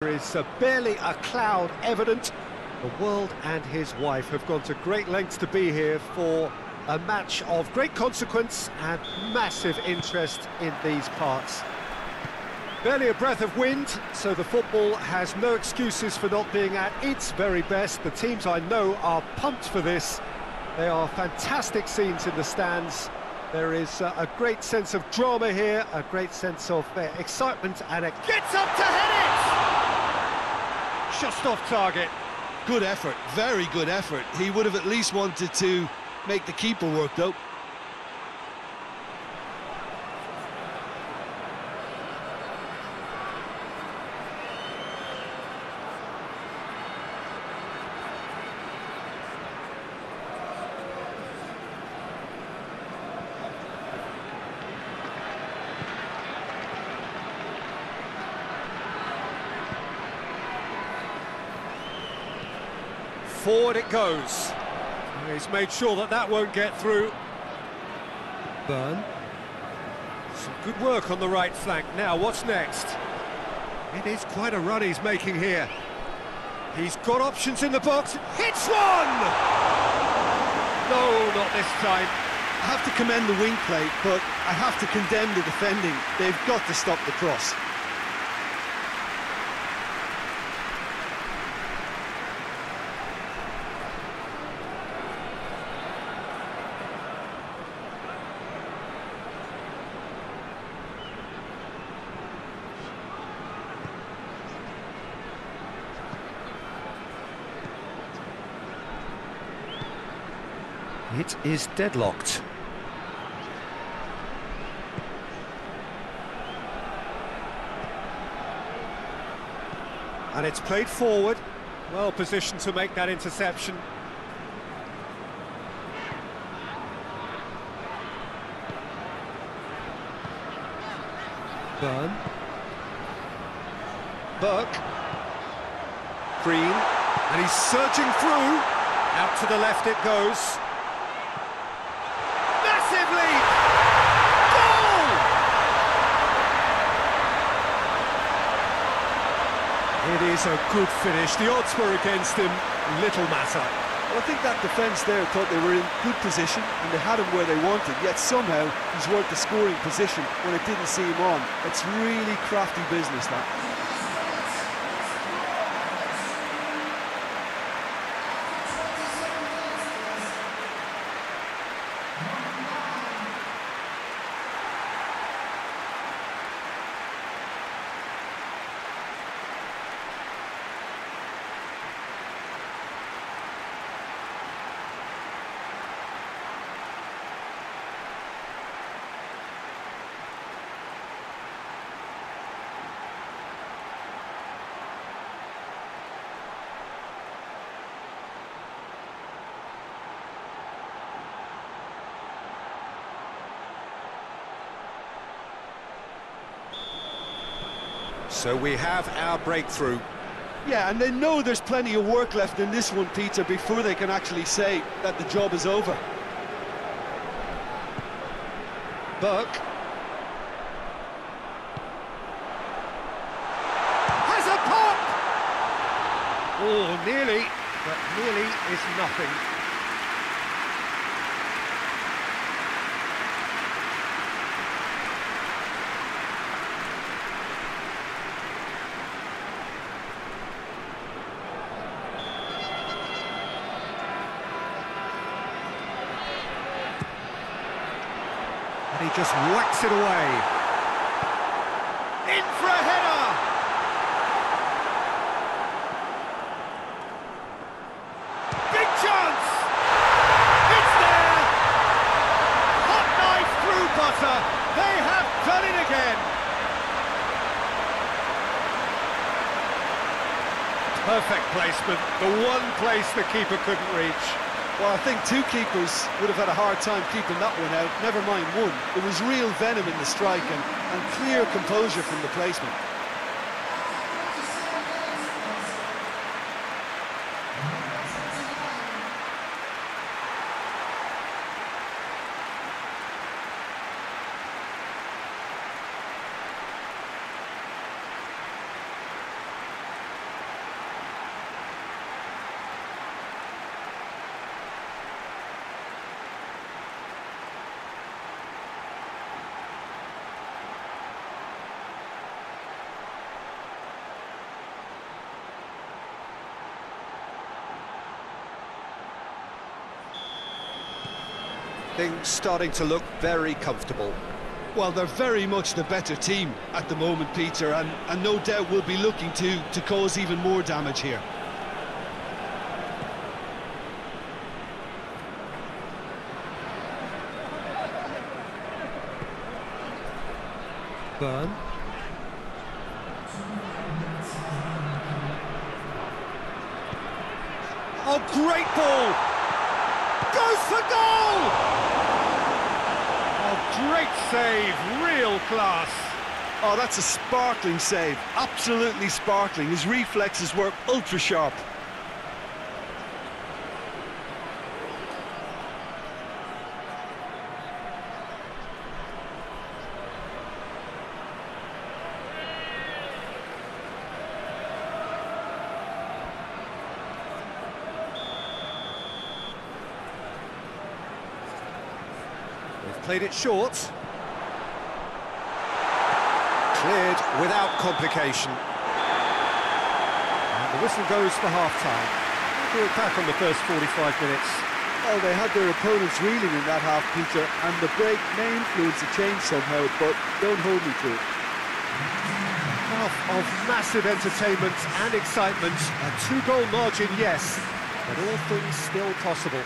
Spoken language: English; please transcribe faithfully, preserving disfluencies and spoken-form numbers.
There is uh, barely a cloud evident. The world and his wife have gone to great lengths to be here for a match of great consequence and massive interest in these parts. Barely a breath of wind, so the football has no excuses for not being at its very best. The teams I know are pumped for this. They are fantastic scenes in the stands. There is uh, a great sense of drama here, a great sense of uh, excitement, and it gets up to head it! Just off target. Good effort, very good effort. He would have at least wanted to make the keeper work, though. Forward it goes. And he's made sure that that won't get through. Byrne. Some good work on the right flank. Now, what's next? It is quite a run he's making here. He's got options in the box. Hits one! No, not this time. I have to commend the wing play, but I have to condemn the defending. They've got to stop the cross. It is deadlocked. And it's played forward. Well positioned to make that interception. Byrne. Burke. Green. And he's surging through. Out to the left it goes. It is a good finish. The odds were against him, little matter. Well, I think that defence there thought they were in good position and they had him where they wanted, yet somehow he's worked the scoring position when it didn't see him on. It's really crafty business, that. So we have our breakthrough. Yeah, and they know there's plenty of work left in this one, Peter, before they can actually say that the job is over. Burke. Has a pop! Oh, nearly, but nearly is nothing. And he just whacks it away. In for a header! Big chance! It's there! Hot knife through butter! They have done it again! Perfect placement, the one place the keeper couldn't reach. Well, I think two keepers would have had a hard time keeping that one out, never mind one. There was real venom in the strike and, and clear composure from the placement. Things starting to look very comfortable. Well, they're very much the better team at the moment, Peter, and, and no doubt will be looking to, to cause even more damage here. Burn. Oh, great ball! Goes for goal! Oh, great save, real class. Oh, that's a sparkling save, absolutely sparkling. His reflexes work ultra sharp. Played it short. Cleared without complication. And the whistle goes for half-time. We're back on the first forty-five minutes. Well, they had their opponents reeling in that half, Peter, and the break may influence a change somehow, but don't hold me to it. Half of massive entertainment and excitement. A two-goal margin, yes, but all things still possible.